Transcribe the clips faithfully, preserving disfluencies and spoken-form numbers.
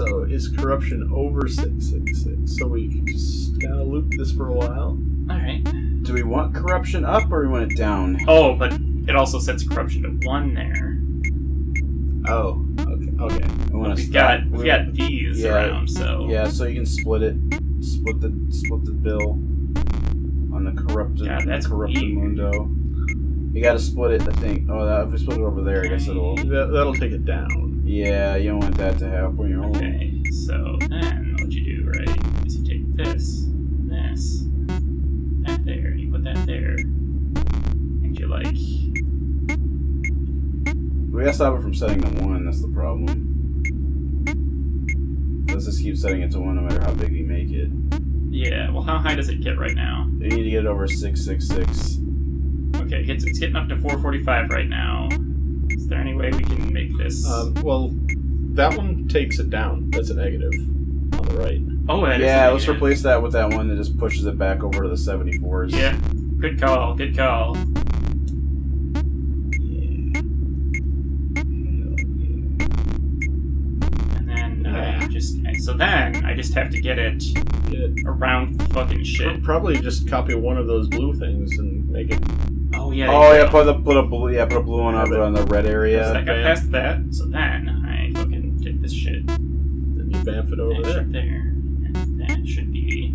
also is corruption over six six six, so we can just kind of loop this for a while. Alright. Do we want corruption up or we want it down? Oh, but it also sets corruption to one there. Oh, okay. Okay. Well, we've got we've got these yeah, around, so yeah. So you can split it, split the split the bill on the corrupted. Yeah, that's corrupted mundo. You got to split it, I think. Oh, that, if we split it over there, okay. I guess it'll that, that'll take it down. Yeah, you don't want that to happen. You're okay. Old. So then what you do, right? Is you take this, this, that there, and you put that there, and you like. We gotta stop it from setting to one, that's the problem. Let's just keep setting it to one no matter how big we make it. Yeah, well how high does it get right now? You need to get it over six six six. Okay, it's, it's hitting up to four forty-five right now. Is there any way we can make this? Um, well, that one takes it down. That's a negative on the right. Oh, that yeah, is let's replace that with that one that just pushes it back over to the seventy-fours. Yeah, good call, good call. So then, I just have to get it, get it around the fucking shit. Probably just copy one of those blue things and make it... Oh, yeah. Oh, yeah, put a, put a blue, yeah, put a blue one on the, on the red area. So I got past that, so then I fucking take this shit. Then you bamf it over there. there. And that should be...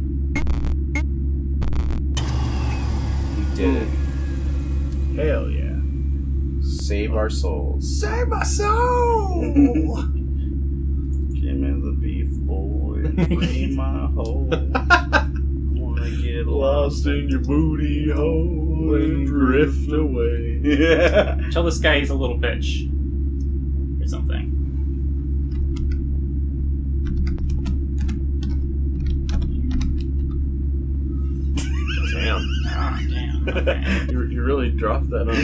You did it. Hell yeah. Save our souls. Save my soul! Rain my hole. Wanna get lost in your booty hole and drift away. Yeah. Tell this guy he's a little bitch. Or something. Damn. Ah, damn. Okay. you, you really dropped that on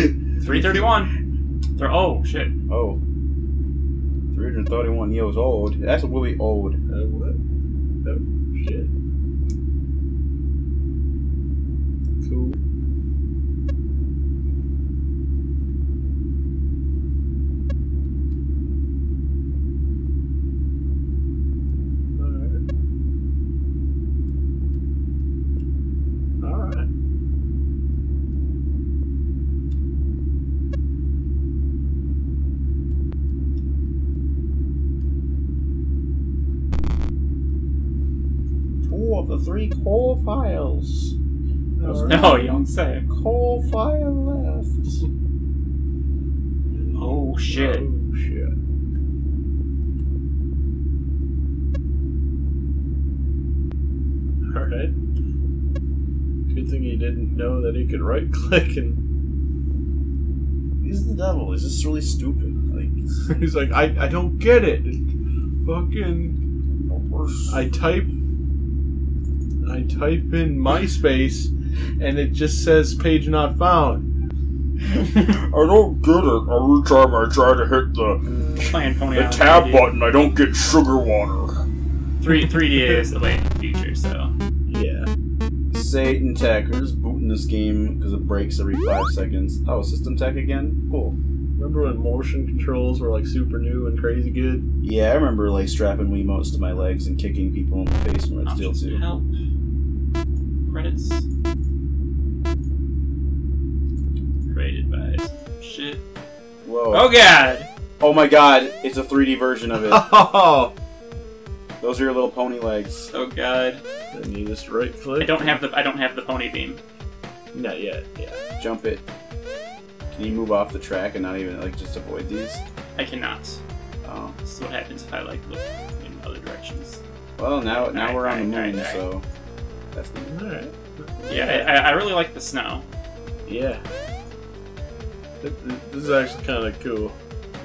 three thirty-one. They're, oh, shit. Oh. three thirty-one years old. That's really old. Uh, what? Oh, shit. Cool. All right. All right. Of the three coal files. No, right. You don't say. Coal file left. Oh shit. Oh shit. Alright. Good thing he didn't know that he could right click and... He's the devil. He's just really stupid. Like he's like, I, I don't get it. Fucking... I type... I type in MySpace, and it just says page not found. I don't get it. Every time I try to hit the, the tab three D. Button, I don't get sugar water. three D is the way in the future, so... Yeah. Satan Tech. We're just booting this game because it breaks every five seconds. Oh, System Tech again? Cool. Remember when motion controls were like super new and crazy good? Yeah, I remember like strapping Wiimotes to my legs and kicking people in the face when it's still too. Help. Credits. Created by shit. Whoa. Oh god! Oh my god, it's a three D version of it. Oh! Those are your little pony legs. Oh god. Then you just right click. I don't have the I don't have the pony beam. Not yet, yeah. Jump it. Can you move off the track and not even like just avoid these? I cannot. Oh. This is what happens if I like look in other directions. Well now now right, we're on right, the moon, right, right. So that's the moon. Alright. Yeah, yeah. I, I really like the snow. Yeah. This is actually kind of cool.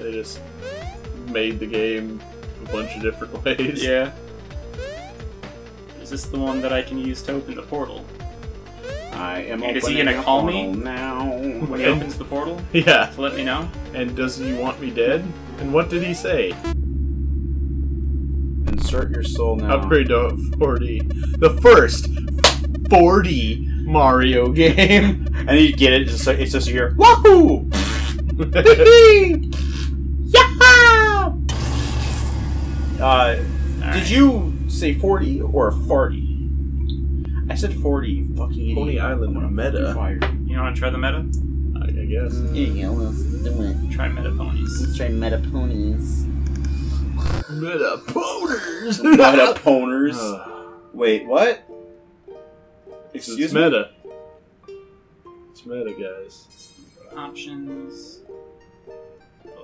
They just made the game a bunch of different ways. Yeah. Is this the one that I can use to open the portal? I am and is he gonna call me now? When he opens the portal? Yeah. To let me know? And does he want me dead? And what did he say? Insert your soul now. Upgrade to four D. The first four D Mario game. And you get it, it's just, it's just here. Wahoo! Yeah! Uh, Did you say forty or farty? I said forty, you fucking Pony Island meta. Fire. You want to try the meta? I, I guess. Yeah, yeah, let's do it. Try meta ponies. Let's try meta ponies. Meta poners! Meta poners. Uh, Wait, what? Excuse it's me? Meta. It's meta, guys. Options.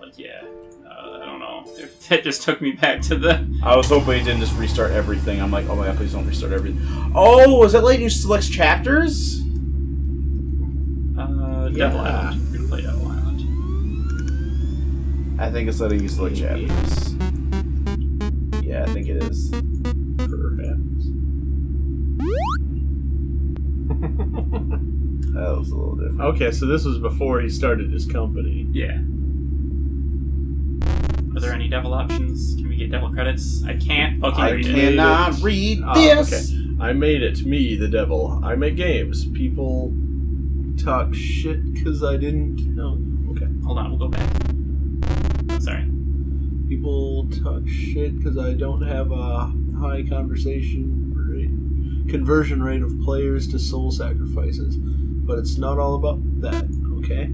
Like, yeah. Uh, I don't know. That just took me back to the... I was hoping it didn't just restart everything. I'm like, oh my god, please don't restart everything. Oh, was that like you selects chapters? Uh, yeah. Devil Island. We're gonna play Devil Island. I think it's letting you select chapters. Yeah, I think it is. Perhaps. That was a little different. Okay, so this was before he started his company. Yeah. Are there any devil options? Can we get devil credits? I can't fucking I read it. I cannot read oh, this! Okay. I made it. Me, the devil. I make games. People talk shit because I didn't know. Okay. Hold on, we'll go back. Sorry. People talk shit because I don't have a high conversation rate. Conversion rate of players to soul sacrifices. But it's not all about that, okay?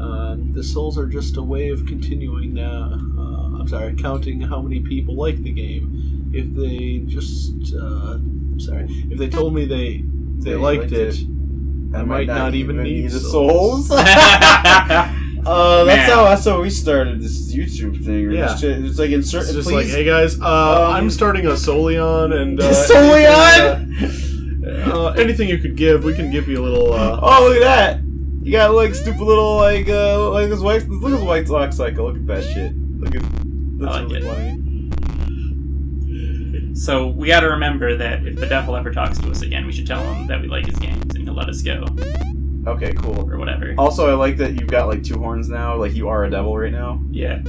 Uh, the souls are just a way of continuing now. Uh, I'm sorry, counting how many people like the game. If they just, uh, sorry, if they told me they they, they liked, liked it, it, I might not, not even need, need the souls. souls. uh, that's how that's how we started this YouTube thing. Or yeah, just, it's like insert. It's just please. Like, hey guys, uh, um, I'm starting a Solion and uh, Solion. Uh, anything you could give, we can give you a little, uh... Oh, look at that! You got, like, stupid little, like, uh, like this white... Look at this White Sox cycle, look at that shit. Look at... That's I like really it. Funny. So, we gotta remember that if the devil ever talks to us again, we should tell him that we like his games, and he'll let us go. Okay, cool. Or whatever. Also, I like that you've got, like, two horns now. Like, you are a devil right now. Yeah.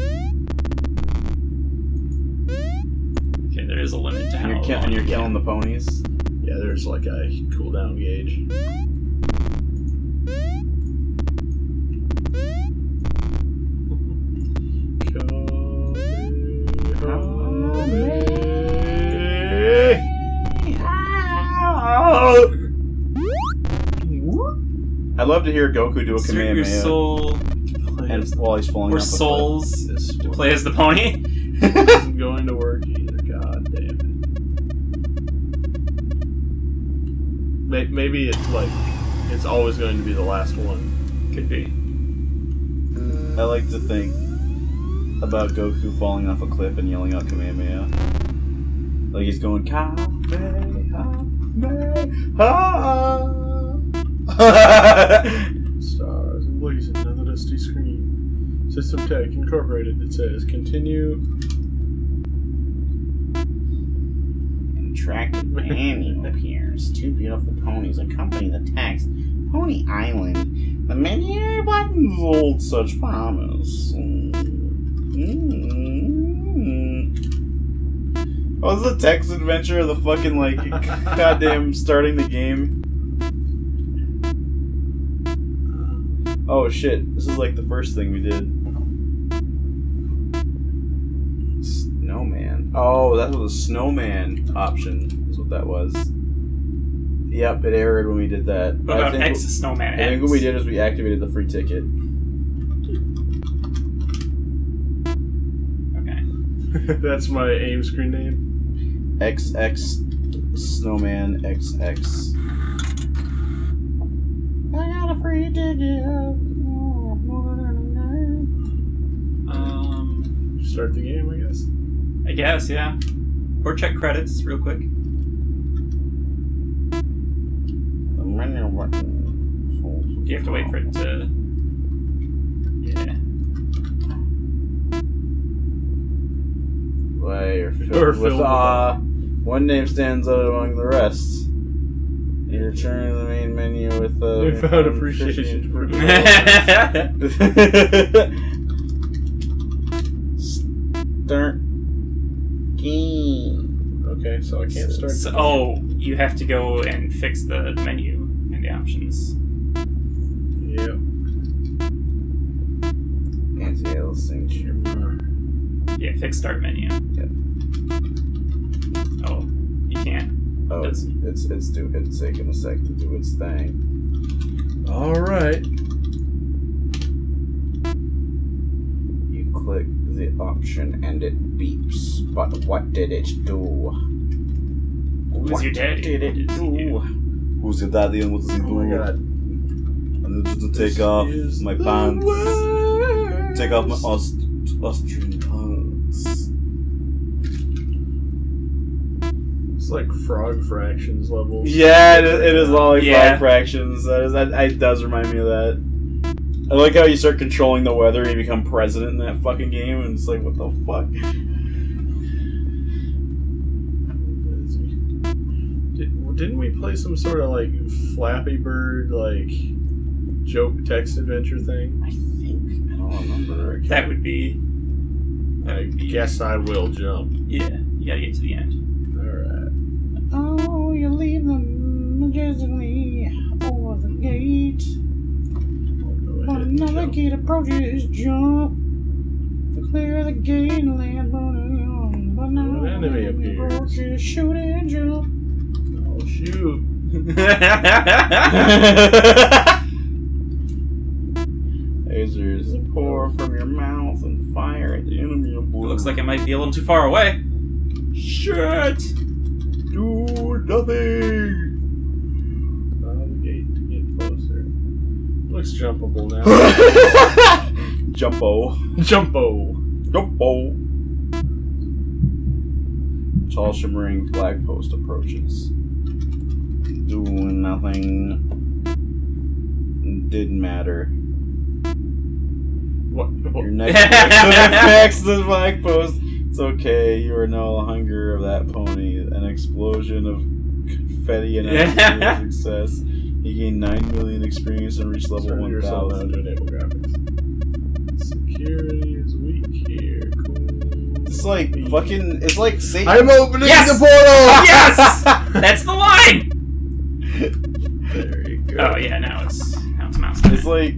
Okay, there is a limit to how long you can. And you're killing the ponies. Yeah, there's like a cooldown gauge. I'd love to hear Goku do a command. Your soul, and while he's falling, or souls to play as the pony. Isn't going to work either. God damn it. Maybe it's like it's always going to be the last one. Could be. I like to think about Goku falling off a cliff and yelling out Kamehameha. Like he's going Kamehameha. Stars blazing on the dusty screen. System Tech Incorporated that says continue. Attractive annual appears. Two beautiful ponies accompany the text. Pony Island. The many buttons hold such promise. Mm-hmm. What was the text adventure of the fucking like goddamn starting the game? Oh shit! This is like the first thing we did. Oh, that was a snowman option, is what that was. Yep, it aired when we did that. What about X is snowman X? I think what we did is we activated the free ticket. Okay. That's my AIM screen name. X X Snowman X X. I got a free ticket. Um, start the game, I guess. I guess, yeah. Or check credits real quick. You have to wait for it to... Yeah. Why, you're filled, you're filled with awe. One name stands out among the rest. You return to the main menu with uh, we found appreciation for Stern. Okay, so I can't start. So, oh, you have to go and fix the menu and the options. Yeah. Anti-aliasing. Yeah, fix start menu. Yep. can't. Oh, it's it's it's, do, it's taking a sec to do its thing. All right. You click the option and it beeps. But what did it do? Who's what your daddy? Did it do? Who's your daddy and what does he do? Oh my god! I need you to take off my pants. Take off my Aust Austrian pants. It's like Frog Fractions level. Yeah, it is, it is all like yeah. Frog Fractions. That is, that, it does remind me of that. I like how you start controlling the weather and you become president in that fucking game, and it's like, what the fuck? Did, didn't we play some sort of like Flappy Bird, like joke text adventure thing? I think. I don't remember. I that would be. That I would be. Guess I will jump. Yeah, you gotta get to the end. Oh, you leave them majestically over the gate. But another gate approaches, jump. Clear the gate and land on it. But now an enemy appears. Shoot and jump. Oh, shoot. Lasers pour from your mouth and fire at the enemy. Looks like it might be a little too far away. Shit! Do nothing! Out of the gate to get closer. Looks jumpable now. Jumpo. Jumpo. Jumpo. Tall shimmering flag post approaches. Doing nothing. Didn't matter. What? Your next next to the flag post. It's okay, you are now the hunger of that pony. An explosion of confetti and absolute success. He gained nine million experience and reached level one thousand. Security is weak here. Cool. It's like fucking. It's like Satan. I'm opening yes! the portal! Yes! That's the line! There you go. Oh, yeah, now it's. Now it's mouse. It's like.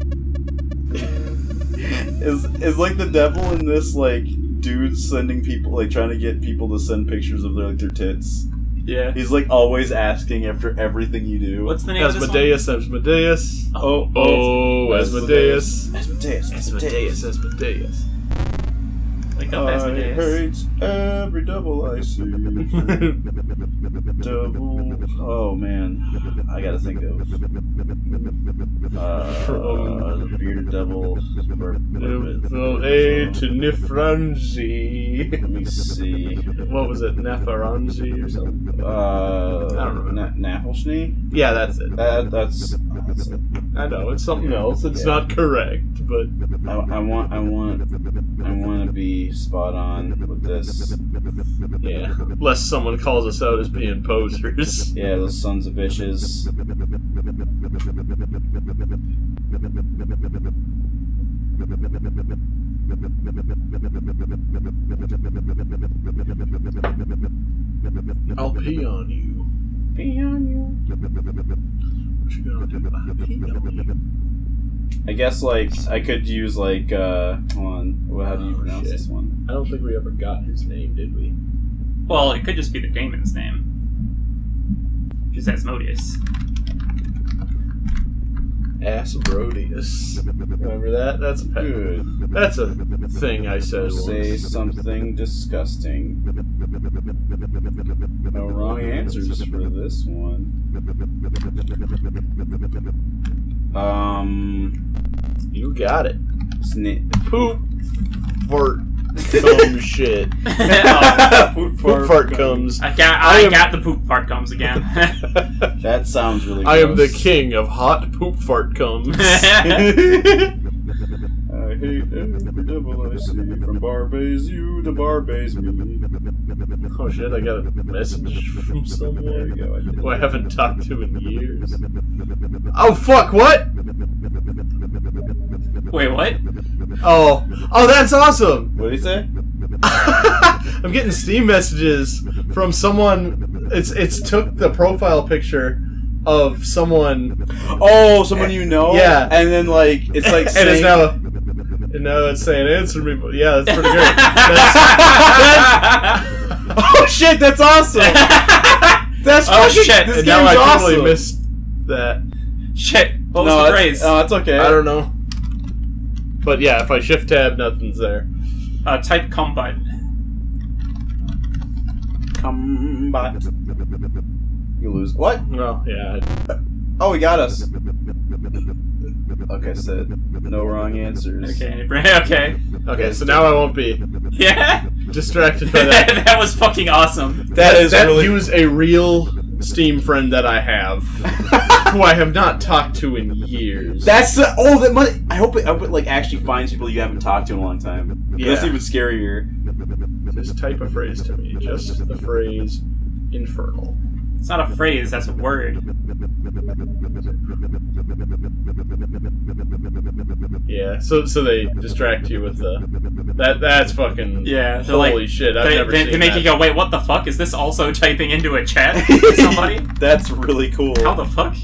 it's, it's like the devil in this, like. Dudes sending people, like trying to get people to send pictures of their like their tits. Yeah, he's like always asking after everything you do. What's the name Asmodeus, of this one? Asmodeus. Oh, oh, Asmodeus. Asmodeus. Asmodeus. Asmodeus. Asmodeus. Like up Asmodeus. I hate every double I see. Double. Oh man, I gotta think of. Uh, bearded devil. Double A to Nifranzi. Let me see. What was it, Nefaranzi or something? Uh, I don't remember. Nafelschnee? Yeah, that's it. That, that's. That's it. I know it's something else. It's yeah. not correct, but. I, I want. I want. I want to be. Spot on with this. Yeah. Unless someone calls us out as being posers. Yeah, those sons of bitches. I'll pee on you. Pee on you. What you gonna do? I'll pee on you. I guess, like, I could use, like, uh, hold on, well, how do you oh, pronounce shit. this one? I don't think we ever got his name, did we? Well, it could just be the daemon's name. Just Asmodeus. Asmodeus. Remember that? That's a pet. Good. That's a thing I said once. Say something disgusting. No wrong answers for this one. Um, you got it. Snip. Poop. Fart. Some shit. Oh, poop, fart, poop fart comes. I got. I, I am, got the poop fart comes again. That sounds really. Gross. I am the king of hot poop fart comes. I hate every devil I see. From Barbays you to Barbays me. Oh shit! I got a message from someone who I haven't talked to in years. Oh fuck! What? Wait, what? Oh, oh, that's awesome. What did he say? I'm getting Steam messages from someone. It's it's took the profile picture of someone. Oh, someone you know. Yeah, and then like it's like and it's now. A, and now it's saying answer me. But yeah, that's pretty good. That's, that's, oh shit! That's awesome. That's oh, fucking shit. This now game's I awesome. Totally missed that. Shit. What no, was the phrase? Oh, it's okay. I don't know. But yeah, if I shift tab, nothing's there. Uh, type combine. Combine. You lose. What? No. Yeah. Oh, he got us. Okay, so no wrong answers. Okay, okay. Okay, so now I won't be. Yeah. Distracted by that. That was fucking awesome. That, that is that really. He was a real Steam friend that I have, who I have not talked to in years. That's the, oh that must, I hope it, I hope it like actually finds people you haven't talked to in a long time. Yeah. That's even scarier. Just type a phrase to me. Just the phrase infernal. It's not a phrase, that's a word. Yeah, so so they distract you with the that that's fucking yeah. Holy like, shit! I've they, never they, seen they make that. You go, wait, what the fuck is this? Also typing into a chat with somebody. That's really cool. How the fuck?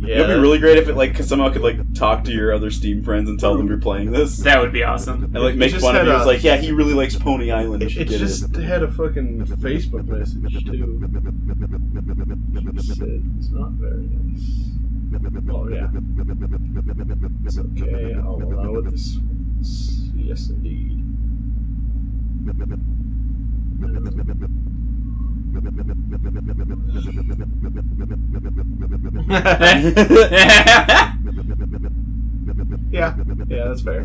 Yeah, it'd be really great if it like somehow could like talk to your other Steam friends and tell them you're playing this. That would be awesome. And like make fun of you. It's like, yeah, he really likes Pony Island. It, it just it. had a fucking Facebook message too. She said it's not very nice. Oh yeah. It's okay. I'll allow it. This. Yes, indeed. yeah. Yeah, that's fair.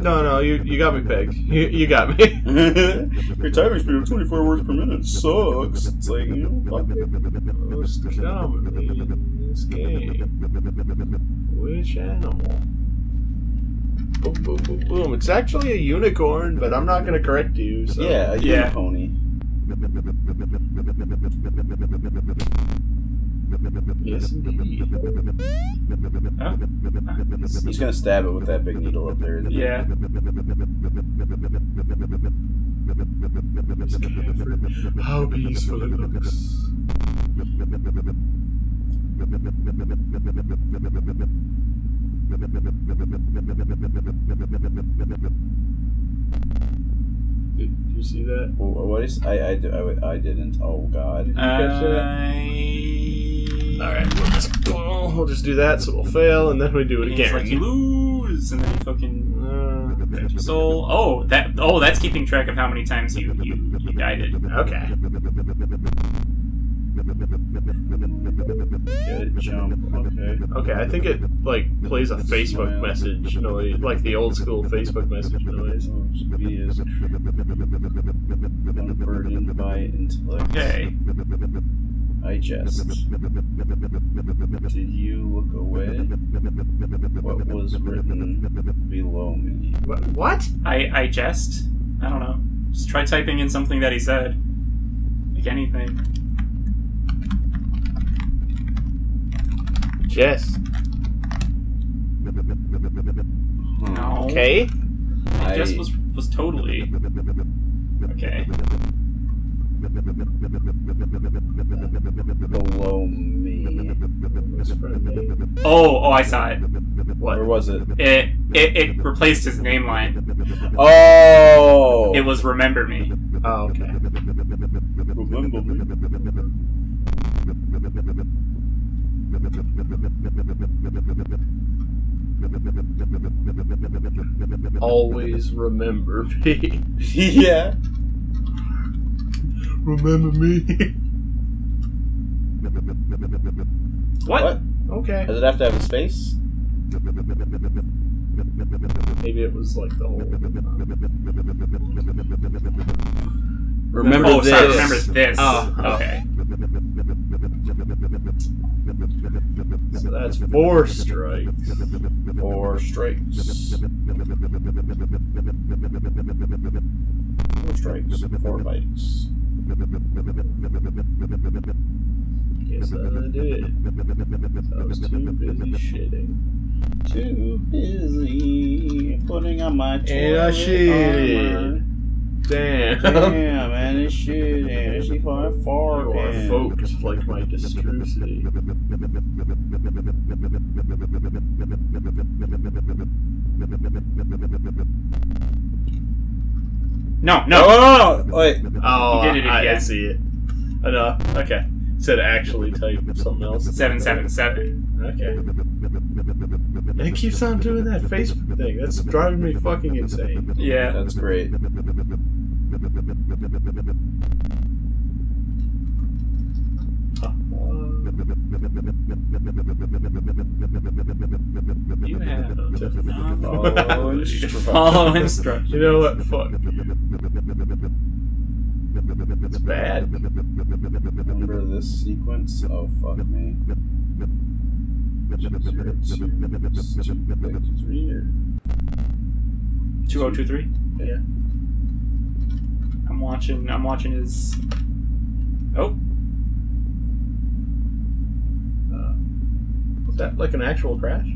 No, no, you you got me pegged. You you got me. Your typing speed of twenty-four words per minute sucks. It's like you know, most commonly in this game. Which animal? Boom, boom, boom, boom. It's actually a unicorn, but I'm not gonna correct you, so... Yeah, a yeah. Pony. Yes, indeed. Huh? He's gonna stab it with that big needle up there, isn't he? Yeah. How peaceful it looks. Did you see that? Well, what is I I, I, I didn't. Oh god. Did you catch that? All right, we'll just oh, we'll just do that, so we'll fail, and then we do it again. It's like you lose, and then you fucking uh, your soul. Oh, that oh, that's keeping track of how many times you you, you died it. Okay. Good jump. Okay. Okay, I think it like plays a Facebook message noise, like the old school Facebook message noise. Unburdened by intellect. Okay. I jest. Did you look away? What was written below me? What? I I jest. I don't know. Just try typing in something that he said. Like anything. Yes. No. Okay. I guess was was totally. Okay. Below me. Oh, oh, I saw it. What? Where was it? It it it replaced his name line. Oh. It was remember me. Oh, okay. Remember me. Always remember me. Yeah. Remember me. What? What? Okay. Does it have to have a space? Maybe it was like the whole. Remember oh, this. Sorry, remember this. Oh, okay. So that's four strikes. Four strikes. Four strikes. Four bites. Yes, I did. I was too busy shitting. Too busy putting on my toilet and I shit. Damn. Damn, man, this shit is actually far, far, you are man. Focused like my distrucity. No, no. Oh, wait. Oh, you did it again. I see it. Oh, no. Okay. Said actually type something else. seven seven seven. Okay. It keeps on doing that Facebook thing. That's driving me fucking insane. Yeah. That's great. You have to follow instructions. Follow instructions. You know what? Fuck. It's bad. Remember this sequence? Oh, fuck me. two oh two three or two oh two three? Yeah. I'm watching. I'm watching his. Oh. Is that like an actual crash?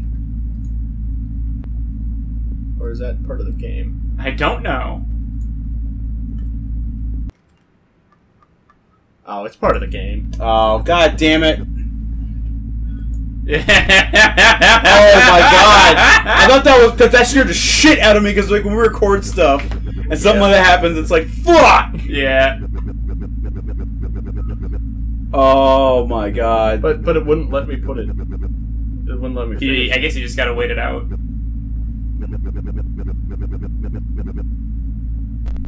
Or is that part of the game? I don't know. Oh, it's part of the game. Oh, god damn it. Oh my god. I thought that was because that scared the shit out of me because like when we record stuff and something yeah. like that happens, it's like fuck! Yeah. Oh my god. But but it wouldn't let me put it. It wouldn't let me finish. Yeah, I guess you just gotta wait it out.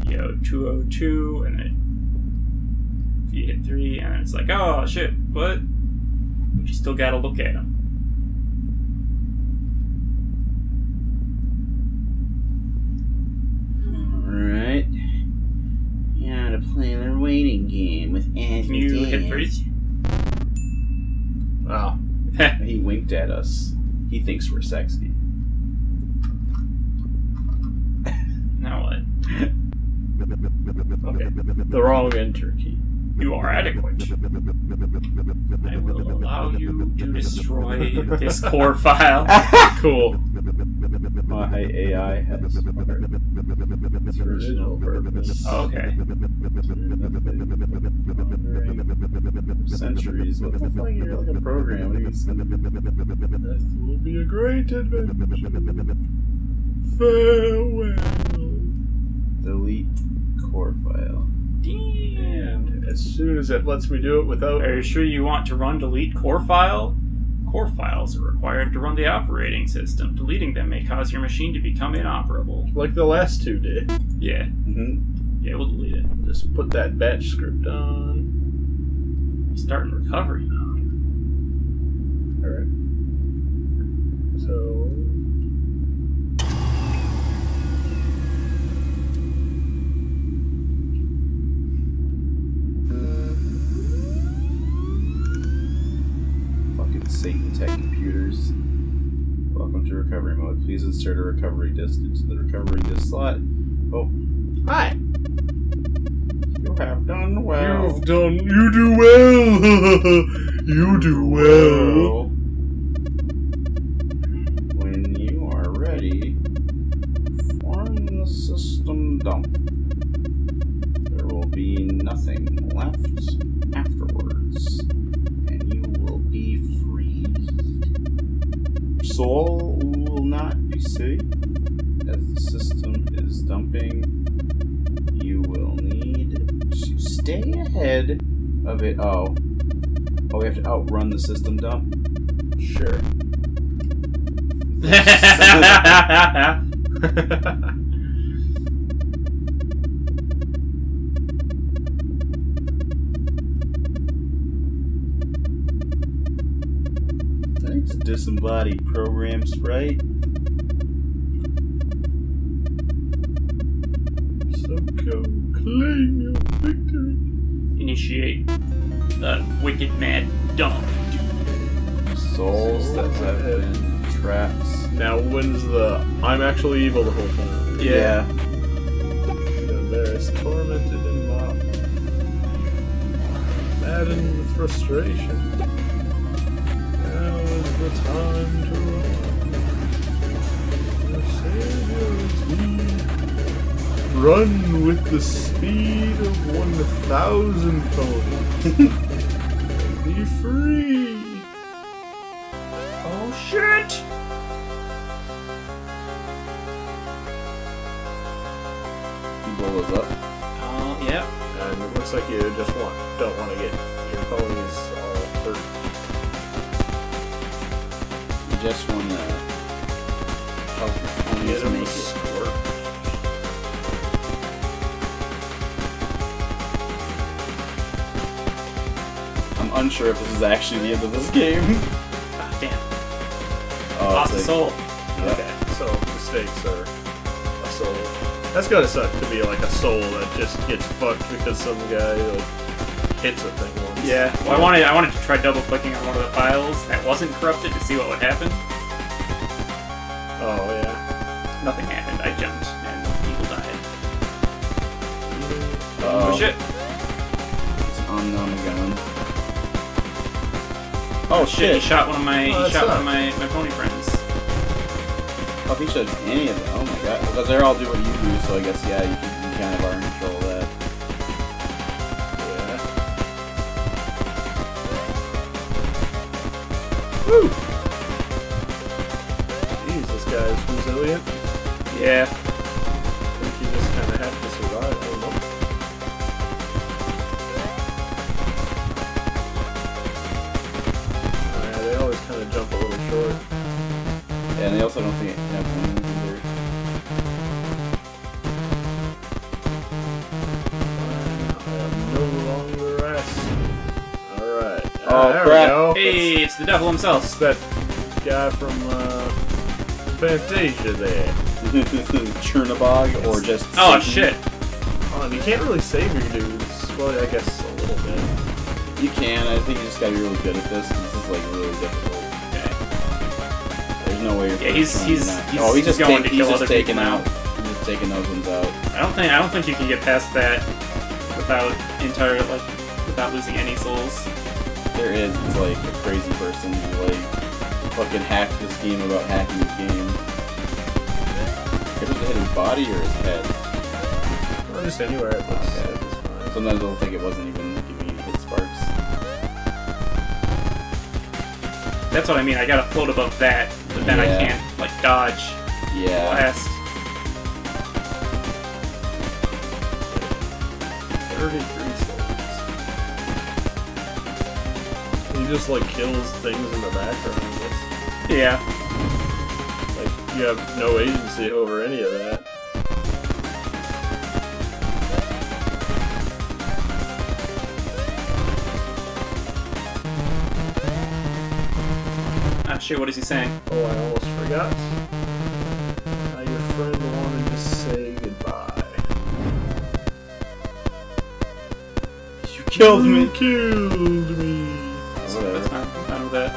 Yo, two oh two, and then you hit three, and it's like, oh shit, what? But you still gotta look at him. Alright. Now to play the waiting game with Asmodeus. Can you hit three? Wow. He winked at us. He thinks we're sexy. Now what? Okay. The wrong enter key. You are adequate. I will allow you to destroy this core file. Cool. My A I has heart. Its original purpose. Oh, okay. Centuries. What the fuck? You're like a program. This will be a great adventure. Farewell. Delete core file. Damn. As soon as it lets me do it without... Are you sure you want to run delete core file? Core files are required to run the operating system. Deleting them may cause your machine to become inoperable. Like the last two did. Yeah. Mm-hmm. Yeah, we'll delete it. Just put that batch script on. Starting recovery. Alright. So... Satan Tech Computers. Welcome to recovery mode. Please insert a recovery disk into the recovery disk slot. Oh. Hi! You have done well. You've done... You do well! You do well! When you are ready, form the system dump. There will be nothing left afterwards. Soul will not be safe as the system is dumping. You will need to stay ahead of it. Oh. Oh, we have to outrun the system dump? Sure. Disembodied programs, right? So go claim your victory. Initiate the wicked mad dump. Souls that have been trapped. Now when's the I'm actually evil the whole time? Yeah. Embarrassed, tormented, and mocked. Maddened with frustration. The time to run. The Savior is he. Run with the speed of one thousand ponies. Be free. Oh shit! ball is up. Oh, uh, yeah. And it looks like you just want don't want to get your ponies all hurt. You just want to help your ponies get make it. Squirt. I'm unsure if this is actually the end of this game. Ah, damn. Oh, Lost a soul. Yeah. Okay, so mistakes are a soul. That's gonna suck to be like a soul that just gets fucked because some guy like, hits a thing once. Yeah. Well, yeah. I wanted I wanted to try double clicking on one of the files that wasn't corrupted to see what would happen. Oh yeah. Nothing happened. I jumped and people died. Uh, oh shit. It's on and on again. Oh shit! He shot one of my oh, he shot one of my, my pony friends. Oh, he shot any of them. Oh my god! Because they're all do what you do, so I guess yeah, you, you kind of are in control of that. Yeah. Woo! Jeez, this guy is resilient. Yeah. I think you just kind of have to survive. I don't know. Jump a little short. Yeah, and they also don't think it can have one either. I have no longer rest. Alright. Oh, uh, there crap. We go. Hey, it's, it's the devil himself. It's that guy from uh, Fantasia there. Chernabog or just. Oh, Satan. Shit. Oh, you can't really save your dudes. Well, I guess a little bit. You can. I think you just gotta be really good at this. This is like really difficult. No way. Yeah, he's he's, he's oh, he's just going take, to kill he's other people out. out. He's just taking those ones out. I don't think I don't think you can get past that without entire like without losing any souls. There is like a crazy person who like fucking hacked this game about hacking this game. It was hit his body or his head. Or just anywhere. It looks okay. Fine. Sometimes I don't think it wasn't even giving you hit sparks. That's what I mean. I gotta float above that. But then yeah. I can't, like, dodge. Yeah. Blast. thirty-three seconds. He just, like, kills things in the background, I guess. Yeah. Like, you have no agency over any of that. Shit, what is he saying? Oh, I almost forgot. Now your friend wanted to say goodbye. You killed me! You killed me! So that's not, I'm fine with that.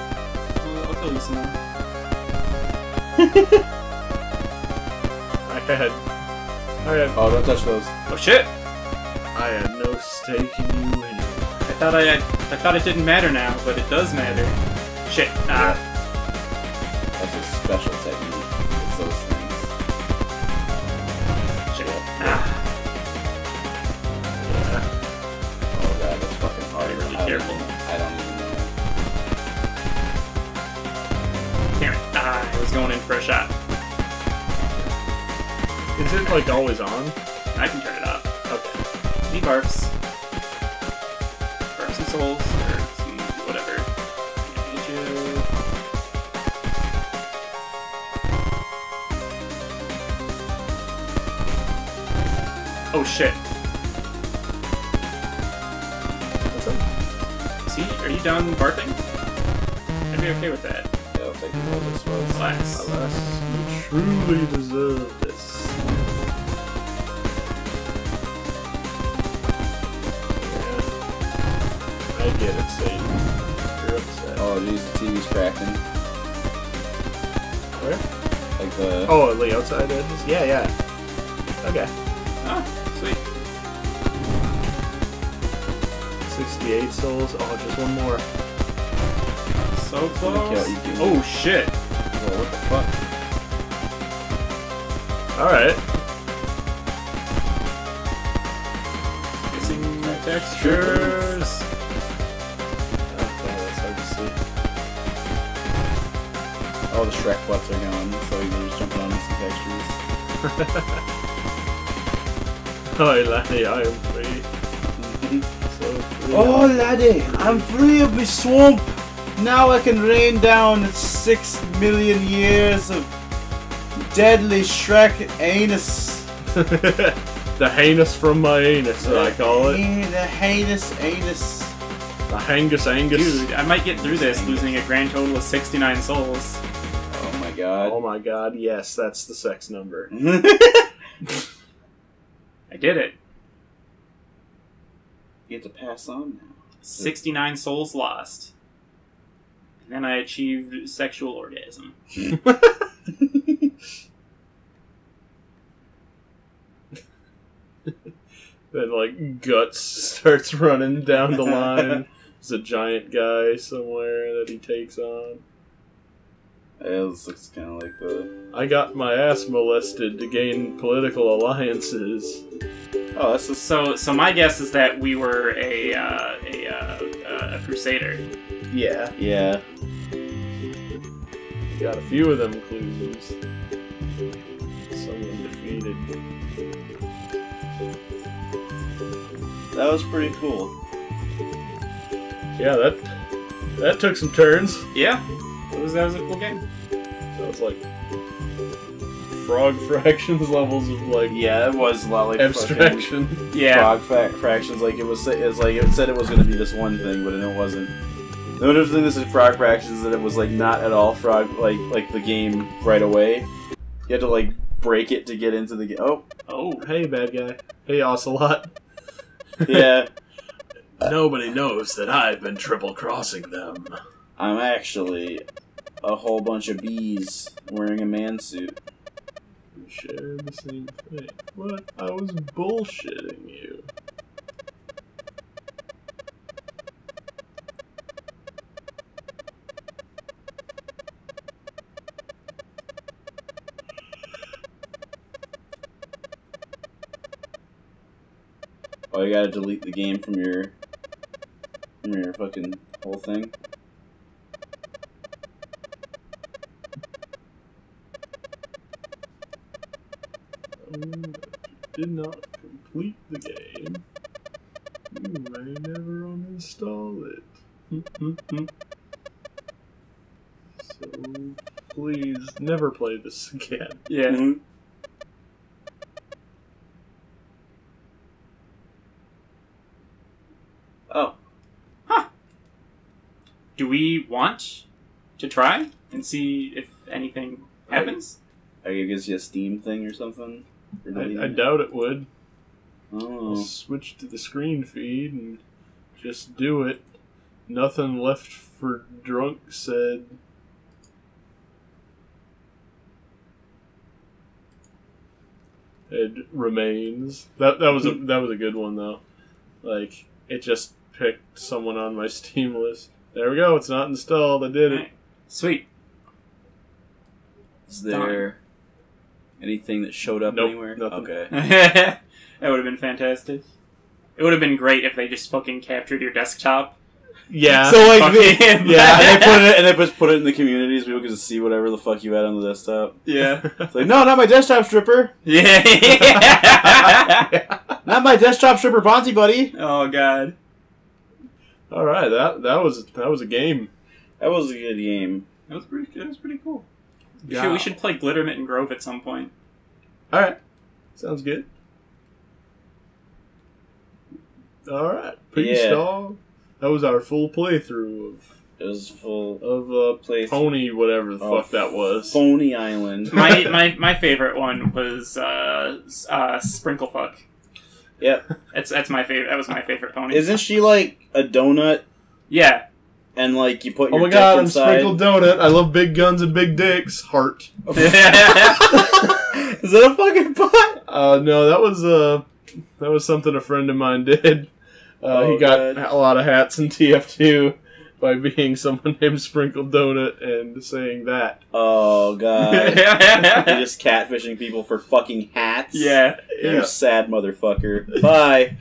I'll kill you somehow. I had... I had... Oh, don't touch those. Oh, shit! I had no stake in you anymore. I thought I had... I thought it didn't matter now, but it does matter. Shit, nah. Yeah. That's a special technique. It's those things. Shit. Ah. Yeah. Oh god, that's fucking hard. Be really I careful. Don't even, I don't even know. Damn it. Ah, I was going in for a shot. Is it like always on? I can turn it off. Okay. He barfs. Barfs and souls. Or some whatever. Oh shit. What's up? See, are you done barfing? I'd be okay with that. Yeah, I'll take all this was. Alas. Alas, you truly deserve this. Yeah. I get it, Satan. You're upset. Oh, geez, the T V's cracking. Where? Like the. Oh, the outside edges? Yeah, yeah. Okay. Ah, sweet. sixty-eight souls. Oh, just one more. So close. Oh, shit. Well, what the fuck? Alright. Missing textures. Okay, that's hard to see. All the Shrek butts are gone, so you're just jumping on missing textures. Oh, laddie, I am free. So free. Oh, laddie, I'm free of my swamp. Now I can rain down six million years of deadly Shrek anus. The heinous from my anus, that I call it. The heinous anus. The hangus angus. Dude, I might get through this losing a grand total of sixty-nine souls. Oh my god. Oh my god, yes, that's the sex number. I did it. You have to pass on now. sixty-nine souls lost. And then I achieved sexual orgasm. Then, like, guts starts running down the line. There's a giant guy somewhere that he takes on. Yeah, this looks kind of like the... I got my ass molested to gain political alliances. Oh, this is... So, so my guess is that we were a, uh, a, uh, a crusader. Yeah. Yeah. We got a few of them clues. Someone defeated... That was pretty cool. Yeah, that that took some turns. Yeah, that was, that was a cool game. That was like Frog Fractions levels of like yeah, it was like abstraction. Yeah, Frog Fractions like it was it's like it said it was going to be this one thing, but it wasn't. The only thing this is Frog Fractions is that it was like not at all frog like like the game right away. You had to like break it to get into the game. Oh oh hey bad guy hey Ocelot. Yeah. Nobody knows that I've been triple-crossing them. I'm actually a whole bunch of bees wearing a man suit. We share the same thing. What? I was bullshitting you. Oh, you gotta delete the game from your, from your fucking whole thing. Um, did not complete the game. You may never uninstall it. So please never play this again. Yeah. Mm-hmm. Do we want to try and see if anything happens? Are you, are you gives you a Steam thing or something? Or I, I doubt it would. Oh. I'll switch to the screen feed and just do it. Nothing left for drunk said. It remains. That that was a that was a good one though. Like it just picked someone on my Steam list. There we go, it's not installed, I did it. Sweet. Is there anything that showed up nope, anywhere? Nothing. Okay. That would have been fantastic. It would have been great if they just fucking captured your desktop. Yeah. So like they, yeah, and they put it and they just put it in the community so people can just see whatever the fuck you had on the desktop. Yeah. It's like, no, not my desktop stripper. Yeah. Not my desktop stripper Bonzi buddy. Oh god. All right, that that was that was a game. That was a good game. That was pretty. That was pretty cool. Yeah. Shoot, we should play Glittermitten Grove at some point. All right, sounds good. All right, peace yeah. Dog. That was our full playthrough of. It was full of uh, playthrough. Pony, whatever the oh, fuck that was. Pony Island. my my my favorite one was uh, uh, Sprinklepuck. Yep, that's that's my favorite. That was my favorite pony. Isn't she like a donut? Yeah, and like you put. Your oh my dick god, inside. I'm sprinkled donut. I love big guns and big dicks. Heart. Is that a fucking pot? Uh, no, that was uh, that was something a friend of mine did. Uh, oh, he got god. a lot of hats in T F two by being someone named Sprinkled Donut and saying that. Oh god. You're just catfishing people for fucking hats? Yeah. You yeah. sad motherfucker. Bye.